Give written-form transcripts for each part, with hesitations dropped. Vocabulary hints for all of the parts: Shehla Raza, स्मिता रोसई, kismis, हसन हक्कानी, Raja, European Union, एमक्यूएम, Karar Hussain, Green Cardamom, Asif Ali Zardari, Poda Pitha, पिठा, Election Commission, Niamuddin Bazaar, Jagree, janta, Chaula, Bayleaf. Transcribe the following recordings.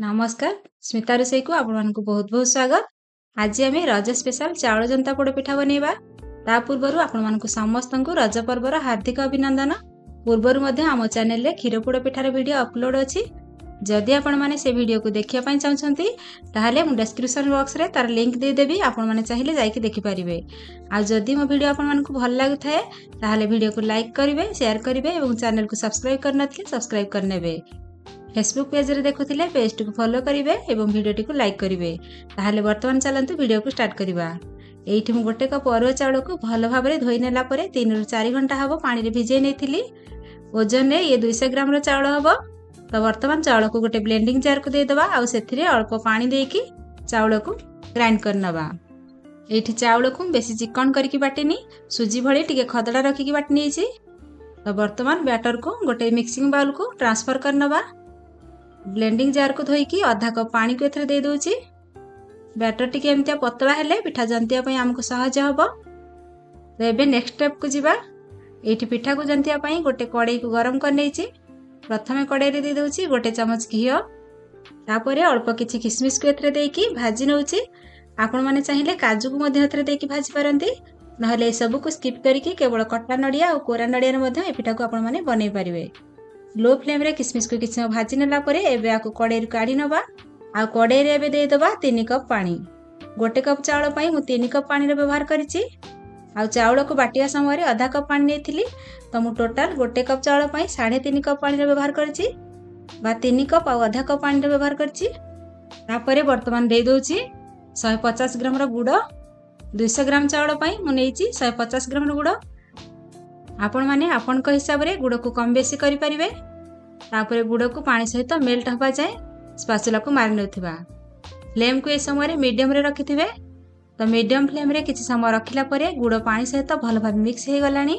नमस्कार स्मिता रोसई को आपण मानकु बहुत बहुत स्वागत। आज आम रज स्पेशल चाउल जंता पोड़ पिठा बनैबा। ता पूर्व आपण मानकु समस्तंकु रज पर्वर हार्दिक अभिनंदन। पूर्वर मध्य आम चैनल रे खीर पोड़ पिठार वीडियो अपलोड अछि। जदि आपण माने से वीडियो को देखिया पई चाहछंती ताहाले मु डिस्क्रिप्शन बॉक्स रे तार लिंक दे देबी। आपण माने चाहिले जायके देखि परिबे। आ जदि मो वीडियो आपण मानकु भल लागु थाए ताहाले वीडियो को लाइक करिवे, शेयर करिवे एवं चैनल को सब्सक्राइब करनथिले सब्सक्राइब करनेबे। फेसबुक पेज रे देखुथिले पेज को फॉलो करिवे एवं वीडियो को लाइक करिवे। ताहाले वर्तमान चलंतु वीडियो को स्टार्ट करिवा। एठी मु गोटे कप अरुआ चाउल को भल भाव रे धोई नेला परे 3 रु 4 घंटा हबो पानी रे भिजे नेथिली। वजन रे ये 200 ग्राम रो चाउल हबो। तो वर्तमान चाउल को गोटे ब्लेंडिंग जार को दे देबा आ सेथिरे अल्प पानी देकी चाउल को ग्राइंड करनबा। एठी चाउल को बेसी चिकन करकी बाटेनी, सुजी भळे टिके खदडा रखिकी बाटनी छी। तो वर्तमान बैटर को गोटे मिक्सिंग बाउल को ट्रांसफर करनबा। ब्लेंडिंग जार को धोईकी आधा कप पानी को एथरे दे दोची। बैटर टिके एमतिया पतला हेले पिठा जंतिया पई हमको सहज हबो। तो एबे नेक्स्ट स्टेप को जीवा। एठी पिठा को जंतिया पई गोटे कड़ाई को गरम करनै छी। प्रथम कड़ाई दे दूसरी गोटे चमच घी, तापर अल्प किछि किसमिस को एथरे देकी भाजी नउची। आपण माने चाहिले काजू को मध्ये एथरे देकी भाजी परंती, नहले सब को स्किप करिके केवल कट्टा नडिया और कोरा नडिया रे मध्ये ए पिठा को आपण माने बनै परिवे। लो फ्लेम रे किसमिस को किछि भाजी नेला परे एबे आको कड़ाई रु काढी नबा। आ कड़ाई रे एबे दे दबा 3 कप पानी। गोटे कप चाउल पई मु 3 कप पानी रे व्यवहार करिछि। आ चाउल को बाटिया समय आधा कप पानी नेथिली। तो मु टोटाल गोटे कप चाउल पई 3.5 कप पानी व्यवहार करछि बा 3 कप आ आधा कप पानी व्यवहार करछि। तापरे वर्तमान दे दोछि 150 ग्राम रो गुड़। 200 ग्राम चाउल पई मु नेछि 150 ग्राम रो गुड़। आपण माने आपण को हिसाब रे गुड़ को कम बेसी करि परिबे। तापरे गुड़ को पानी सहित मेल्ट होबा जाय स्पाचुला को मारि नथिबा। फ्लेम को ए समय रे मीडियम रे रखिथिबे। तो मीडियम फ्लेम रे किछि समय रखिला परे गुड़ पानी सहित भल भाबे मिक्स हे गलानी।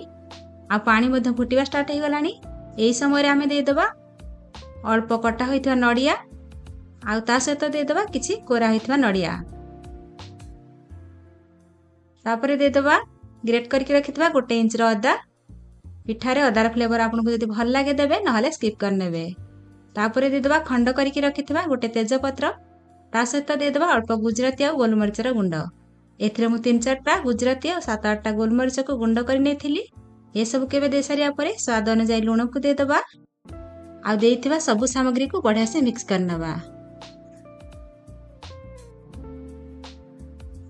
आ पानी मध्य फुटिबा स्टार्ट हे गलानी। एई समय रे आमे दे देबा अल्प कटा होइथिबा नडिया आ ता सहित दे देबा किछि कोरा होइथिबा नडिया। तापर दे देबा ग्रेट करके रखिथिबा गोटे इंच रो अदा। पिठारे अदार फ्लेवर आपनको जदि भल लागे देबे, नहले स्किप करनेबे। तापर दे देबा खंड करके रखिथिबा गोटे तेजपत्र, ता सहित दे देबा अल्प गुजराती आ गोलमरीच रो गुंड। एथिरे मु 3-4टा गुजराती और 7-8टा गोलमरीच को गुंड कर नेथिली। ये सब केबे दे सारिया परे स्वाद अनुसार लूण को दे देबा आ देथिबा सब सामग्री को बढ़िया से मिक्स करनबा।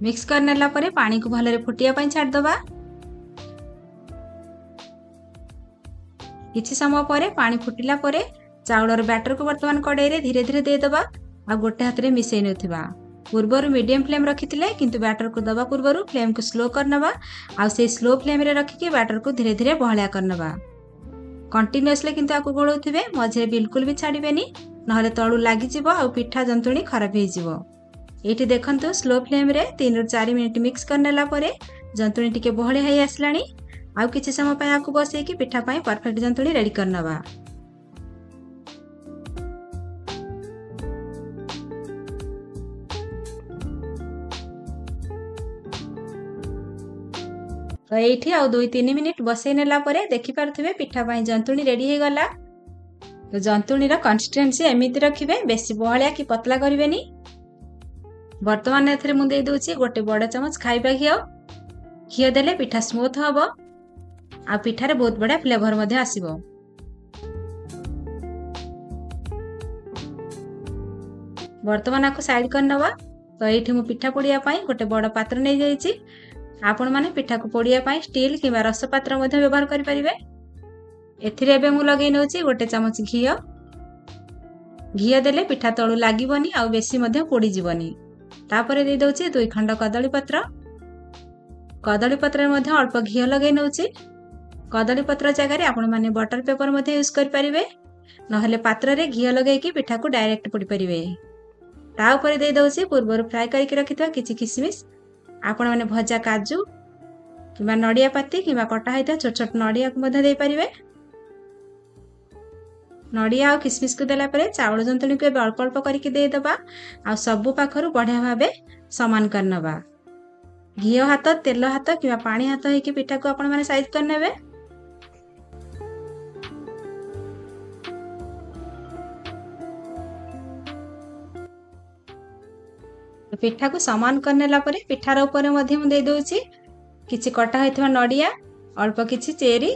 मिक्स करनेला परे पानी को भलरे फुटिया पई छाड़ देबा। किछि समय परे पानी फुटिला परे चाउलर बैटर को वर्तमान कड़ाई रे धीरे धीरे दे देबा आ गोटे हाथ रे मिसेई नथिबा। पूर्वर मीडियम फ्लेम रखिथिले किंतु बैटर को दबा पूर्वर फ्लेम को स्लो करनबा आ से स्लो फ्लेम रे रखिके बैटर को धीरे धीरे बहळिया करनबा। कंटीन्यूअसली किंतु आको गोळौथिबे, मझे बिल्कुल भी छाडीबेनी, नहले तळु लागि जिवो आ पिठा जंतुणी खराब हे जिवो। एठी देखंतु स्लो फ्लेम रे 3 रु 4 मिनिट मिक्स करनेला परे जंतुणी टिके बहळिया हे आसलानी। आ किछि समय पय आको बसे कि पिठा पय परफेक्ट जंतुणी रेडी करनबा। तो ये आउ 2-3 मिनिट बसई नेला परे देखि पारथिबे पिठा पई जंतुणी रेडी हे गला। तो जंतुणी रा कंसिस्टेंसी एमिति रखिबे, बेसी बहळिया कि पतला करिवेनी। वर्तमान एथरे मु दे दोछि गोटे बड़ चमच खाइबा घियो। घियो देले पिठा स्मूथ हबो आ पिठारे बहुत बड़ा फ्लेवर मधे आसीबो। वर्तमान आको साइड करनबा। तो एठी मु पिठा पोड़िया पई गोटे बड़ पात्र नै जाईछि। आपण माने पिठा को पोड़िया पई स्टील किबा रस पात्र मध्ये व्यवहार करि परिबे। एथिरे एबे मु लगै नउची गोटे चमच घियो। घियो देले पिठा तळु लागिबोनी आ बेसी मध्ये पोड़ी जिवोनी। तापर दे दउची 2 खंड कदली पत्र। कदली पत्र मध्ये अल्प घियो लगै नउची। कदली पत्र जगह रे आपण माने बटर पेपर मध्ये यूज करि परिबे, नहले पात्र रे घियो लगै कि पिठा को डायरेक्ट पोड़ी परिबे। ता ऊपर दे दउची पूर्वर फ्राई करके रखितवा किछि किसमिस। आपण माने भजा काजू किबा नडिया पत्ती किबा कटा होइता छोट छोट नडिया को मधे दे परिवे। नडिया और किसमिस को देला परे चावल जंतुणी को अल्प अल्प करके दे दबा आ सब पाखरु बढ़िया भाबे समान करनबा। घियो हाथ, तेल हाथ किबा पानी हाथ हे कि पिठा को आपण माने साइज करनेबे। पिठा को सामान करने ला परे पिठार ऊपर दे दूची किसी कटा होता नड़िया अल्प किसी चेरी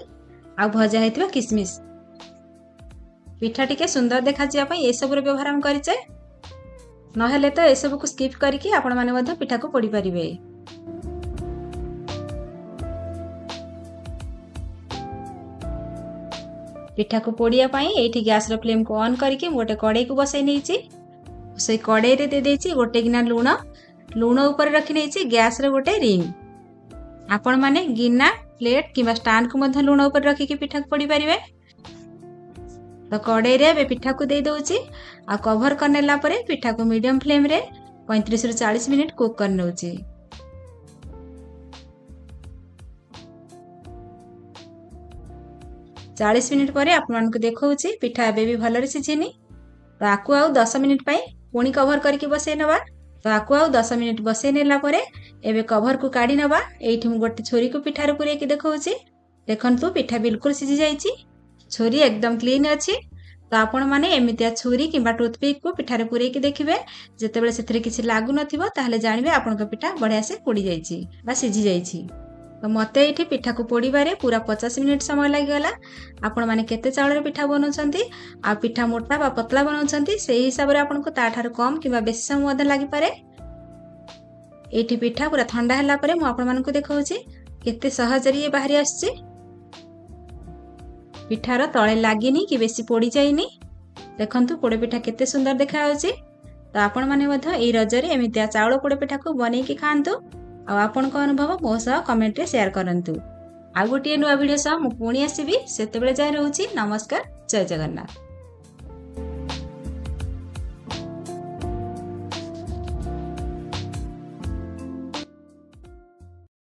आ भजा होता किसमिश पिठा टिके सुंदर देखा ये सब व्यवहार हम करे नहले तो ये सब को स्किप करके आपण माने पिठा को पोड़ी पारिबे। पिठा को पोड़िया पाई गैस फ्लेम को ऑन करके गोटे कड़े को बसई नहीं से कड़े रे दे देछि गोटे गिना लुण लुण ऊपर रखी नहीं गैस रे गोटे रिंग आपण माने गिना प्लेट किबा स्टैंड को मध्य लुण ऊपर रखी के पिठा को पोड़ी पारिबे। तो कड़े रे पिठा को दे दोछि आ कवर करने ला परे पिठा को मीडियम फ्लेम रे 35 रु 40 मिनट कुक करनो छी। चालीस मिनिट पर आप देखिए पिठा एवं भी भलि सीझिनी तो आपको आउ 10 मिनिट पुणी कवर करके बसई नवा। तो आपको आउ 10 मिनिट बसई नेला एवं कवर को काढ़ी नवा। एठी मु गोटे छोरी को पिठार पूरेक देखिए देखु पिठा बिल्कुल सीझी जा छोरी एकदम क्लीन अच्छी। तो आपण मैंने एमतीया छुरी कि टूथपिक को पिठार पूरेक देखिए जितेबाला से किसी लगू ना जानवे आपण पिठा बढ़िया से पोड़ जा सीझी जा। तो मत ये पिठा को पोड़े पूरा 50 मिनिट समय लगिगला। आपण मैंने केते चाउल रे पिठा बनाउछंती आ पिठा मोटा बा पतला बनाउछंती से हिसाब रे आपन को ताठार कम किबा बेसी समय मधे लागि पारे। एठी पिठा पूरा ठंडा हला परे मु आपण मान को देखाउची केते सहज रे बाहरी आसची पिठार तळे लागिनी कि बेसी पोड़ी जाईनी। देखंतु पोड़े पिठा केते सुंदर देखा होची। तो आपण माने मधे ए रजरे एमितिया चाउल पोड़े पिठा को बनै के खांतु आ आपण को अनुभव मो सह कमेंट रे शेयर करंतु। आ गोटे नुआ वीडियो सह मु पुणी आसीबी सेतेबेले जाय रहूची। नमस्कार, जय जगन्नाथ।